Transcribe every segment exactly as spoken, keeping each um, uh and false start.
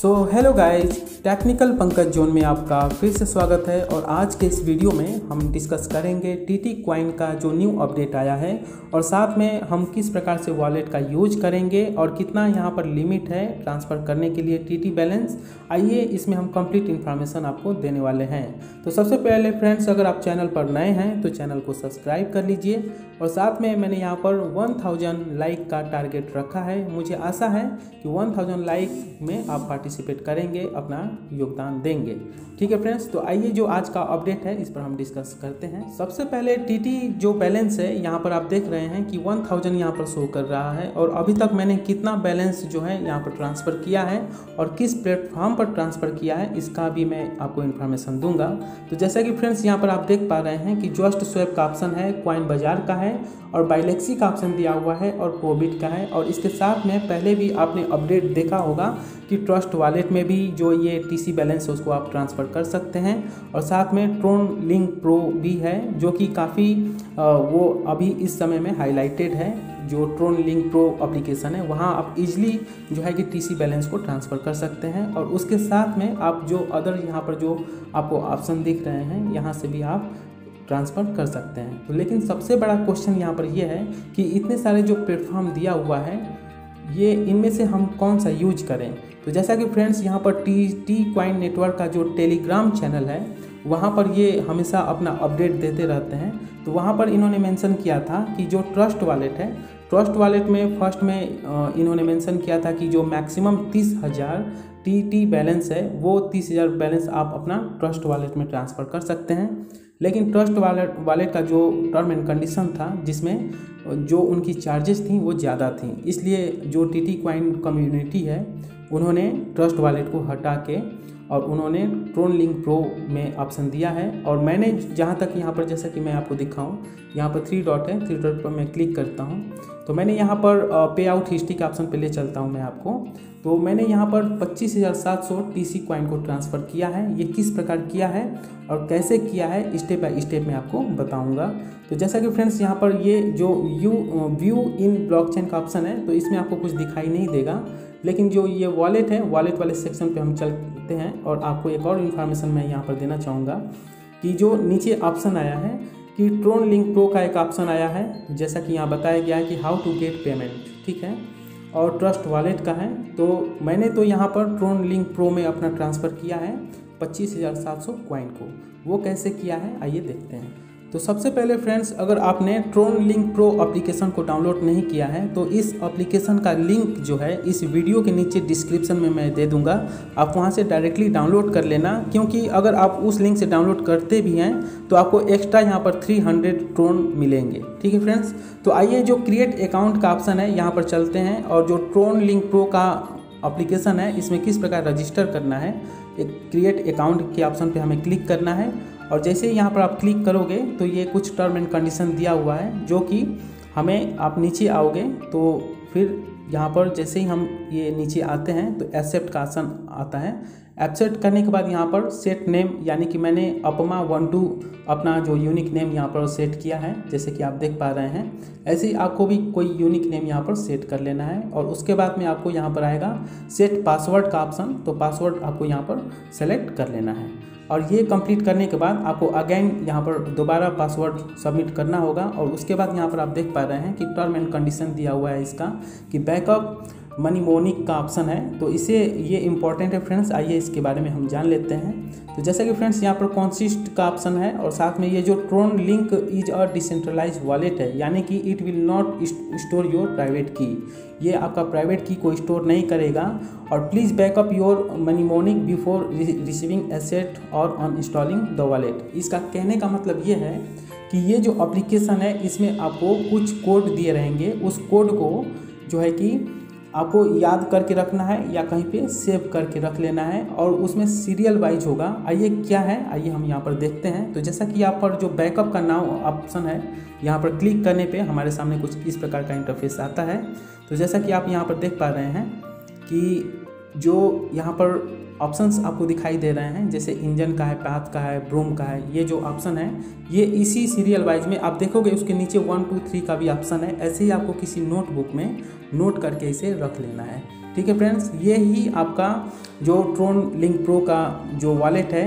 सो hello guys, technical Pankaj zone में आपका फिर से स्वागत है। और आज के इस वीडियो में हम डिस्कस करेंगे टीटी कॉइन का जो न्यू अपडेट आया है और साथ में हम किस प्रकार से वॉलेट का यूज करेंगे और कितना यहां पर लिमिट है ट्रांसफ़र करने के लिए टीटी बैलेंस। आइए इसमें हम कंप्लीट इन्फॉर्मेशन आपको देने वाले हैं। तो सबसे पहले फ्रेंड्स, अगर आप चैनल पर नए हैं तो चैनल को सब्सक्राइब कर लीजिए और साथ में मैंने यहाँ पर वन थाउजेंड लाइक का टारगेट रखा है। मुझे आशा है कि वन थाउजेंड लाइक में आप पार्टिसिपेट करेंगे, अपना योगदान देंगे। ठीक है फ्रेंड्स, तो आइए जो आज का अपडेट है इस पर हम डिस्कस करते हैं। सबसे पहले टीटी जो बैलेंस है यहाँ पर आप देख रहे हैं कि वन थाउजेंड यहाँ पर शो कर रहा है और अभी तक मैंने कितना बैलेंस जो है यहाँ पर ट्रांसफ़र किया है और किस प्लेटफॉर्म पर ट्रांसफ़र किया है इसका भी मैं आपको इन्फॉर्मेशन दूंगा। तो जैसा कि फ्रेंड्स यहाँ पर आप देख पा रहे हैं कि जस्ट स्वैप का ऑप्शन है, कॉइन बाजार का है और बाइलेक्सी का ऑप्शन दिया हुआ है और कोबिट का है। और इसके साथ में पहले भी आपने अपडेट देखा होगा कि ट्रस्ट वॉलेट में भी जो ये टीसी बैलेंस है उसको आप ट्रांसफ़र कर सकते हैं और साथ में ट्रोनलिंक प्रो भी है जो कि काफ़ी वो अभी इस समय में हाईलाइटेड है। जो ट्रोनलिंक प्रो एप्लीकेशन है वहाँ आप इजीली जो है कि टीसी बैलेंस को ट्रांसफ़र कर सकते हैं और उसके साथ में आप जो अदर यहाँ पर जो आपको ऑप्शन दिख रहे हैं यहाँ से भी आप ट्रांसफ़र कर सकते हैं। तो लेकिन सबसे बड़ा क्वेश्चन यहाँ पर यह है कि इतने सारे जो प्लेटफॉर्म दिया हुआ है ये इनमें से हम कौन सा यूज करें। तो जैसा कि फ्रेंड्स यहाँ पर टी टी कॉइन नेटवर्क का जो टेलीग्राम चैनल है वहाँ पर ये हमेशा अपना अपडेट देते रहते हैं। तो वहाँ पर इन्होंने मेंशन किया था कि जो ट्रस्ट वॉलेट है, ट्रस्ट वॉलेट में फर्स्ट में इन्होंने मेंशन किया था कि जो मैक्सिमम तीस हज़ार टी टी बैलेंस है वो तीस हज़ार बैलेंस आप अपना ट्रस्ट वॉलेट में ट्रांसफ़र कर सकते हैं। लेकिन ट्रस्ट वॉलेट वॉलेट का जो टर्म एंड कंडीशन था जिसमें जो उनकी चार्जेस थी वो ज़्यादा थी, इसलिए जो टी टी कॉइन कम्युनिटी है उन्होंने ट्रस्ट वॉलेट को हटा के और उन्होंने ट्रोनलिंक प्रो में ऑप्शन दिया है। और मैंने जहाँ तक यहाँ पर, जैसा कि मैं आपको दिखाऊँ, यहाँ पर थ्री डॉट है, थ्री डॉट पर मैं क्लिक करता हूँ तो मैंने यहाँ पर पे आउट हिस्ट्री के ऑप्शन पे ले चलता हूँ मैं आपको। तो मैंने यहाँ पर पच्चीस हज़ार सात सौ टी सी कॉइन को ट्रांसफ़र किया है। ये किस प्रकार किया है और कैसे किया है स्टेप बाय स्टेप मैं आपको बताऊँगा। तो जैसा कि फ्रेंड्स यहाँ पर ये जो यू व्यू इन ब्लॉकचेन का ऑप्शन है तो इसमें आपको कुछ दिखाई नहीं देगा, लेकिन जो ये वॉलेट है वॉलेट वाले सेक्शन पे हम चलते हैं। और आपको एक और इन्फॉर्मेशन मैं यहाँ पर देना चाहूँगा कि जो नीचे ऑप्शन आया है कि ट्रोनलिंक प्रो का एक ऑप्शन आया है, जैसा कि यहाँ बताया गया है कि हाउ टू गेट पेमेंट, ठीक है, और ट्रस्ट वॉलेट का है। तो मैंने तो यहाँ पर ट्रोनलिंक प्रो में अपना ट्रांसफ़र किया है पच्चीस हज़ार सात सौ कॉइन को। वो कैसे किया है आइए देखते हैं। तो सबसे पहले फ्रेंड्स, अगर आपने ट्रोनलिंक प्रो एप्लीकेशन को डाउनलोड नहीं किया है तो इस एप्लीकेशन का लिंक जो है इस वीडियो के नीचे डिस्क्रिप्शन में मैं दे दूंगा, आप वहां से डायरेक्टली डाउनलोड कर लेना। क्योंकि अगर आप उस लिंक से डाउनलोड करते भी हैं तो आपको एक्स्ट्रा यहां पर तीन सौ ट्रोन मिलेंगे। ठीक है फ्रेंड्स, तो आइए जो क्रिएट अकाउंट का ऑप्शन है यहाँ पर चलते हैं और जो ट्रोनलिंक प्रो का एप्लीकेशन है इसमें किस प्रकार रजिस्टर करना है। एक क्रिएट अकाउंट के ऑप्शन पर हमें क्लिक करना है और जैसे ही यहाँ पर आप क्लिक करोगे तो ये कुछ टर्म एंड कंडीशन दिया हुआ है जो कि हमें, आप नीचे आओगे तो फिर यहाँ पर जैसे ही हम ये नीचे आते हैं तो एक्सेप्ट का ऑप्शन आता है। एक्सेप्ट करने के बाद यहाँ पर सेट नेम, यानी कि मैंने अपमा वन टू अपना जो यूनिक नेम यहाँ पर सेट किया है, जैसे कि आप देख पा रहे हैं। ऐसे ही आपको भी कोई यूनिक नेम यहाँ पर सेट कर लेना है और उसके बाद में आपको यहाँ पर आएगा सेट पासवर्ड का ऑप्शन, तो पासवर्ड आपको यहाँ पर सेलेक्ट कर लेना है। और ये कंप्लीट करने के बाद आपको अगेन यहाँ पर दोबारा पासवर्ड सबमिट करना होगा। और उसके बाद यहाँ पर आप देख पा रहे हैं कि टर्म एंड कंडीशन दिया हुआ है इसका कि बैकअप मनी मोनिक का ऑप्शन है, तो इसे ये इंपॉर्टेंट है फ्रेंड्स, आइए इसके बारे में हम जान लेते हैं। तो जैसा कि फ्रेंड्स यहाँ पर कॉन्सिस्ट का ऑप्शन है और साथ में ये जो TronLink is a decentralize wallet है, यानी कि it will not store your private key, ये आपका प्राइवेट की को स्टोर नहीं करेगा। और please backup your mnemonic before receiving asset और ऑन इंस्टॉलिंग द वॉलेट। इसका कहने का मतलब ये है कि ये जो एप्लीकेशन है इसमें आपको कुछ कोड दिए रहेंगे, उस कोड को जो है कि आपको याद करके रखना है या कहीं पे सेव करके रख लेना है और उसमें सीरियल वाइज होगा। आइए क्या है आइए हम यहाँ पर देखते हैं। तो जैसा कि यहाँ पर जो बैकअप का नाम ऑप्शन है यहाँ पर क्लिक करने पे हमारे सामने कुछ इस प्रकार का इंटरफेस आता है। तो जैसा कि आप यहाँ पर देख पा रहे हैं कि जो यहाँ पर ऑप्शंस आपको दिखाई दे रहे हैं, जैसे इंजन का है, पाथ का है, ब्रूम का है, ये जो ऑप्शन है ये इसी सीरियल वाइज में आप देखोगे। उसके नीचे वन टू थ्री का भी ऑप्शन है। ऐसे ही आपको किसी नोटबुक में नोट करके इसे रख लेना है। ठीक है फ्रेंड्स, ये ही आपका जो ट्रोनलिंक प्रो का जो वॉलेट है,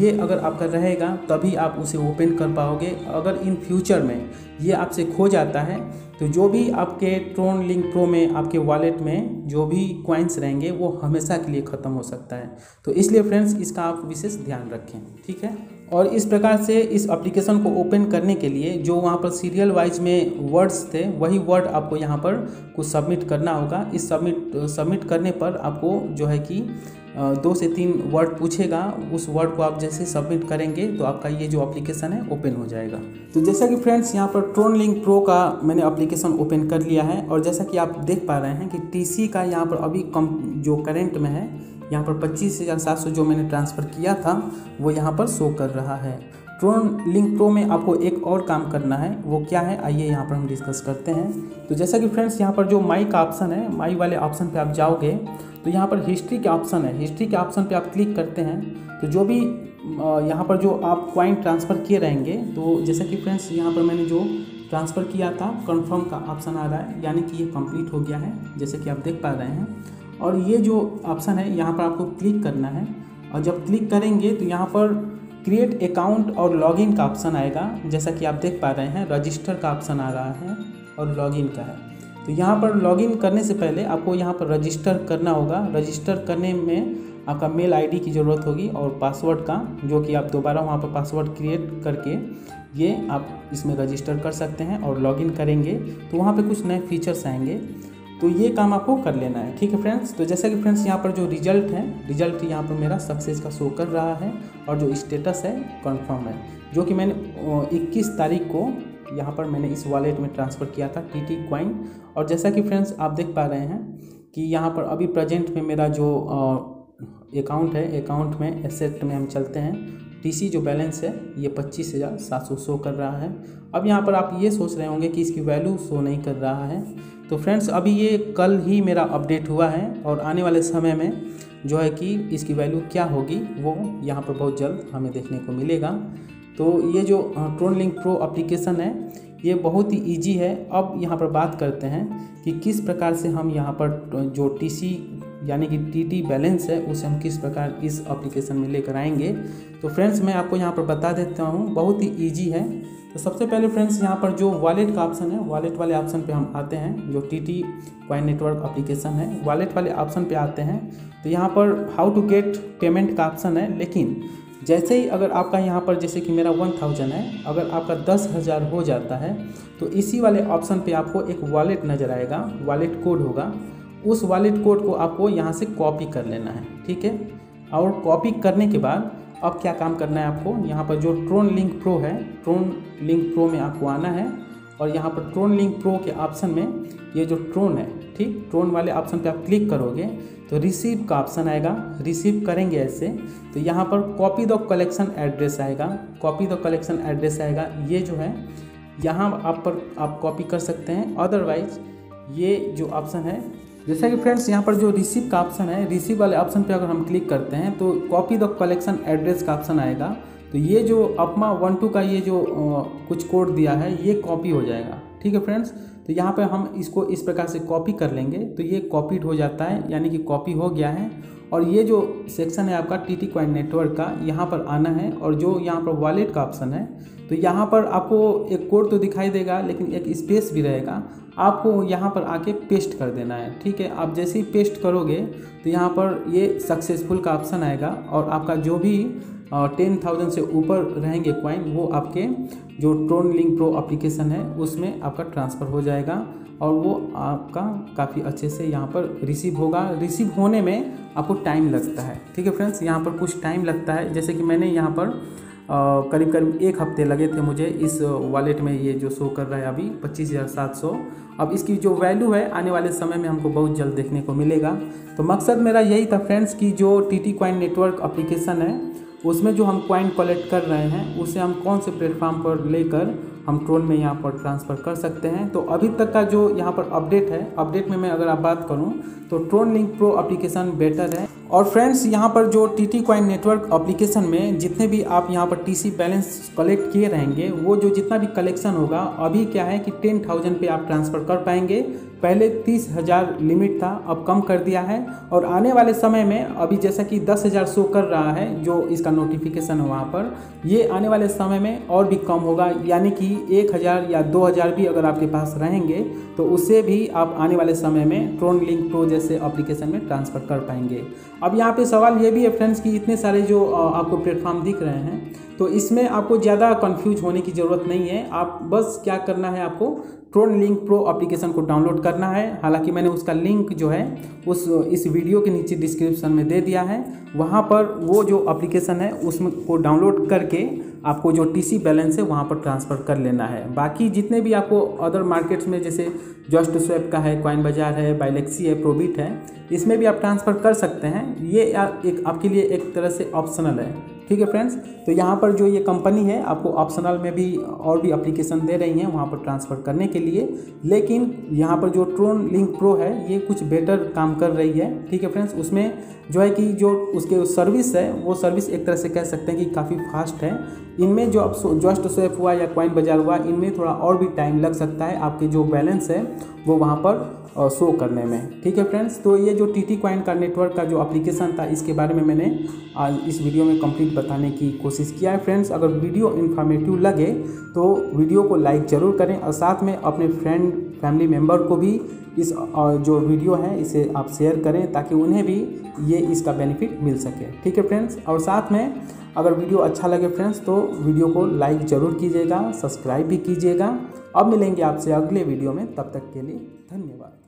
ये अगर आपका रहेगा तभी आप उसे ओपन कर पाओगे। अगर इन फ्यूचर में ये आपसे खो जाता है तो जो भी आपके ट्रोनलिंक प्रो में आपके वॉलेट में जो भी कॉइन्स रहेंगे वो हमेशा के लिए ख़त्म हो सकता है। तो इसलिए फ्रेंड्स इसका आप विशेष ध्यान रखें, ठीक है। और इस प्रकार से इस एप्लीकेशन को ओपन करने के लिए जो वहाँ पर सीरियल वाइज में वर्ड्स थे वही वर्ड आपको यहाँ पर कुछ सबमिट करना होगा। इस सबमिट सबमिट करने पर आपको जो है कि दो से तीन वर्ड पूछेगा, उस वर्ड को आप जैसे सबमिट करेंगे तो आपका ये जो एप्लीकेशन है ओपन हो जाएगा। तो जैसा कि फ्रेंड्स यहाँ पर ट्रोनलिंक प्रो का मैंने एप्लीकेशन ओपन कर लिया है और जैसा कि आप देख पा रहे हैं कि टीसी का यहाँ पर अभी कम जो करेंट में है यहाँ पर पच्चीस हज़ार सात सौ जो मैंने ट्रांसफ़र किया था वो यहाँ पर शो कर रहा है। ट्रोनलिंक प्रो में आपको एक और काम करना है, वो क्या है आइए यहाँ पर हम डिस्कस करते हैं। तो जैसा कि फ्रेंड्स यहाँ पर जो माई का ऑप्शन है, माई वाले ऑप्शन पे आप जाओगे तो यहाँ पर हिस्ट्री के ऑप्शन है, हिस्ट्री के ऑप्शन पे आप क्लिक करते हैं तो जो भी यहाँ पर जो आप कॉइन ट्रांसफ़र किए रहेंगे, तो जैसा कि फ्रेंड्स यहाँ पर मैंने जो ट्रांसफ़र किया था कन्फर्म का ऑप्शन आ रहा है, यानी कि ये कम्प्लीट हो गया है जैसे कि आप देख पा रहे हैं। और ये जो ऑप्शन है यहाँ पर आपको क्लिक करना है और जब क्लिक करेंगे तो यहाँ पर क्रिएट अकाउंट और लॉगिन का ऑप्शन आएगा। जैसा कि आप देख पा रहे हैं रजिस्टर का ऑप्शन आ रहा है और लॉगिन का है, तो यहाँ पर लॉगिन करने से पहले आपको यहाँ पर रजिस्टर करना होगा। रजिस्टर करने में आपका मेल आईडी की ज़रूरत होगी और पासवर्ड का, जो कि आप दोबारा वहाँ पर पासवर्ड क्रिएट करके ये आप इसमें रजिस्टर कर सकते हैं और लॉगिन करेंगे तो वहाँ पर कुछ नए फीचर्स आएँगे, तो ये काम आपको कर लेना है, ठीक है फ्रेंड्स। तो जैसा कि फ्रेंड्स यहाँ पर जो रिजल्ट है, रिजल्ट यहाँ पर मेरा सक्सेस का शो कर रहा है और जो स्टेटस है कंफर्म है, जो कि मैंने इक्कीस तारीख को यहाँ पर मैंने इस वॉलेट में ट्रांसफ़र किया था टीटी कॉइन। और जैसा कि फ्रेंड्स आप देख पा रहे हैं कि यहाँ पर अभी प्रेजेंट में मेरा जो अकाउंट है, अकाउंट में एसेट में हम चलते हैं, टीसी जो बैलेंस है ये पच्चीस हज़ार सात सौ शो कर रहा है। अब यहाँ पर आप ये सोच रहे होंगे कि इसकी वैल्यू शो नहीं कर रहा है, तो फ्रेंड्स अभी ये कल ही मेरा अपडेट हुआ है और आने वाले समय में जो है कि इसकी वैल्यू क्या होगी वो यहाँ पर बहुत जल्द हमें देखने को मिलेगा। तो ये जो ट्रोनलिंक प्रो एप्लीकेशन है ये बहुत ही ईजी है। अब यहाँ पर बात करते हैं कि किस प्रकार से हम यहाँ पर जो टी सी यानी कि टीटी बैलेंस है उसे हम किस प्रकार इस एप्लीकेशन में लेकर आएंगे। तो फ्रेंड्स मैं आपको यहाँ पर बता देता हूँ, बहुत ही इजी है। तो सबसे पहले फ्रेंड्स यहाँ पर जो वॉलेट का ऑप्शन है, वॉलेट वाले ऑप्शन पे हम आते हैं, जो टीटी कॉइन नेटवर्क एप्लीकेशन है वॉलेट वाले ऑप्शन पे आते हैं। तो यहाँ पर हाउ टू गेट पेमेंट का ऑप्शन है, लेकिन जैसे ही अगर आपका यहाँ पर जैसे कि मेरा वन थाउजेंड है, अगर आपका दस हज़ार हो जाता है तो इसी वाले ऑप्शन पे आपको एक वॉलेट नज़र आएगा, वॉलेट कोड होगा, उस वॉलेट कोड को आपको यहाँ से कॉपी कर लेना है, ठीक है। और कॉपी करने के बाद अब क्या काम करना है आपको, यहाँ पर जो ट्रोनलिंक प्रो है, ट्रोनलिंक प्रो में आपको आना है और यहाँ पर ट्रोनलिंक प्रो के ऑप्शन में ये जो ट्रोन है, ठीक, ट्रोन वाले ऑप्शन पे आप क्लिक करोगे तो रिसीव का ऑप्शन आएगा। रिसीव करेंगे ऐसे तो यहाँ पर कॉपी द कलेक्शन एड्रेस आएगा, कॉपी द कलेक्शन एड्रेस आएगा, ये जो है यहाँ आप पर आप कॉपी कर सकते हैं, अदरवाइज ये जो ऑप्शन है, जैसा कि फ्रेंड्स यहाँ पर जो रिसीव का ऑप्शन है, रिसीव वाले ऑप्शन पे अगर हम क्लिक करते हैं तो कॉपी द कलेक्शन एड्रेस का ऑप्शन आएगा। तो ये जो अपमा वन टू का ये जो आ, कुछ कोड दिया है ये कॉपी हो जाएगा, ठीक है फ्रेंड्स। तो यहाँ पे हम इसको इस प्रकार से कॉपी कर लेंगे तो ये कॉपीड हो जाता है, यानी कि कॉपी हो गया है। और ये जो सेक्शन है आपका टीटी कॉइन नेटवर्क का, यहाँ पर आना है और जो यहाँ पर वॉलेट का ऑप्शन है तो यहाँ पर आपको एक कोड तो दिखाई देगा लेकिन एक स्पेस भी रहेगा, आपको यहाँ पर आके पेस्ट कर देना है, ठीक है। आप जैसे ही पेस्ट करोगे तो यहाँ पर ये सक्सेसफुल का ऑप्शन आएगा और आपका जो भी टेन थाउजेंड से ऊपर रहेंगे कॉइन वो आपके जो ट्रोनलिंक प्रो एप्लीकेशन है उसमें आपका ट्रांसफ़र हो जाएगा और वो आपका काफ़ी अच्छे से यहाँ पर रिसीव होगा। रिसीव होने में आपको टाइम लगता है, ठीक है फ्रेंड्स, यहाँ पर कुछ टाइम लगता है। जैसे कि मैंने यहाँ पर करीब करीब एक हफ्ते लगे थे मुझे इस वॉलेट में, ये जो शो कर रहा है अभी पच्चीस हज़ार सात सौ। अब इसकी जो वैल्यू है आने वाले समय में हमको बहुत जल्द देखने को मिलेगा। तो मकसद मेरा यही था फ्रेंड्स कि जो टीटी कॉइन नेटवर्क एप्लीकेशन है उसमें जो हम कॉइन कलेक्ट कर रहे हैं उसे हम कौन से प्लेटफॉर्म पर लेकर हम ट्रोन में यहाँ पर ट्रांसफ़र कर सकते हैं। तो अभी तक का जो यहाँ पर अपडेट है, अपडेट में मैं अगर आप बात करूँ तो ट्रोनलिंक प्रो एप्लीकेशन बेटर है और फ्रेंड्स यहाँ पर जो T T coin network application में जितने भी आप यहाँ पर टी सी बैलेंस कलेक्ट किए रहेंगे वो जो जितना भी कलेक्शन होगा अभी क्या है कि टेन थाउजेंड पे आप ट्रांसफ़र कर पाएंगे। पहले तीस हज़ार लिमिट था, अब कम कर दिया है और आने वाले समय में अभी जैसा कि दस हज़ार शो कर रहा है जो इसका नोटिफिकेशन है वहाँ पर, ये आने वाले समय में और भी कम होगा, यानी कि एक हज़ार या दो हज़ार भी अगर आपके पास रहेंगे तो उससे भी आप आने वाले समय में ट्रोनलिंक प्रो जैसे एप्लीकेशन में ट्रांसफ़र कर पाएंगे। अब यहाँ पे सवाल ये भी है फ्रेंड्स कि इतने सारे जो आपको प्लेटफॉर्म दिख रहे हैं तो इसमें आपको ज़्यादा कंफ्यूज होने की ज़रूरत नहीं है। आप बस क्या करना है, आपको ट्रोनलिंक प्रो एप्लीकेशन को डाउनलोड करना है। हालांकि मैंने उसका लिंक जो है उस इस वीडियो के नीचे डिस्क्रिप्शन में दे दिया है, वहां पर वो जो एप्लीकेशन है उसमें को डाउनलोड करके आपको जो टीसी बैलेंस है वहां पर ट्रांसफ़र कर लेना है। बाकी जितने भी आपको अदर मार्केट्स में जैसे जस्ट स्वैप का है, कॉइन बाजार है, बाइलेक्सी है, प्रोबिट है, इसमें भी आप ट्रांसफ़र कर सकते हैं। ये एक आपके लिए एक तरह से ऑप्शनल है, ठीक है फ्रेंड्स। तो यहाँ पर जो ये कंपनी है आपको ऑप्शनल में भी और भी एप्लीकेशन दे रही हैं वहाँ पर ट्रांसफ़र करने के लिए, लेकिन यहाँ पर जो ट्रोनलिंक प्रो है ये कुछ बेटर काम कर रही है, ठीक है फ्रेंड्स। उसमें जो है कि जो उसके सर्विस है वो सर्विस एक तरह से कह सकते हैं कि काफ़ी फास्ट है। इनमें जो अब जस्ट स्वैप हुआ या कॉइन बाजार हुआ, इनमें थोड़ा और भी टाइम लग सकता है आपके जो बैलेंस है वो वहाँ पर और शो करने में, ठीक है फ्रेंड्स। तो ये जो टी टी कॉइन का नेटवर्क का जो एप्लीकेशन था इसके बारे में मैंने आज इस वीडियो में कंप्लीट बताने की कोशिश किया है फ्रेंड्स। अगर वीडियो इन्फॉर्मेटिव लगे तो वीडियो को लाइक ज़रूर करें और साथ में अपने फ्रेंड फैमिली मेम्बर को भी इस जो वीडियो है इसे आप शेयर करें ताकि उन्हें भी ये इसका बेनिफिट मिल सके, ठीक है फ्रेंड्स। और साथ में अगर वीडियो अच्छा लगे फ्रेंड्स तो वीडियो को लाइक ज़रूर कीजिएगा, सब्सक्राइब भी कीजिएगा। अब मिलेंगे आपसे अगले वीडियो में, तब तक के लिए धन्यवाद।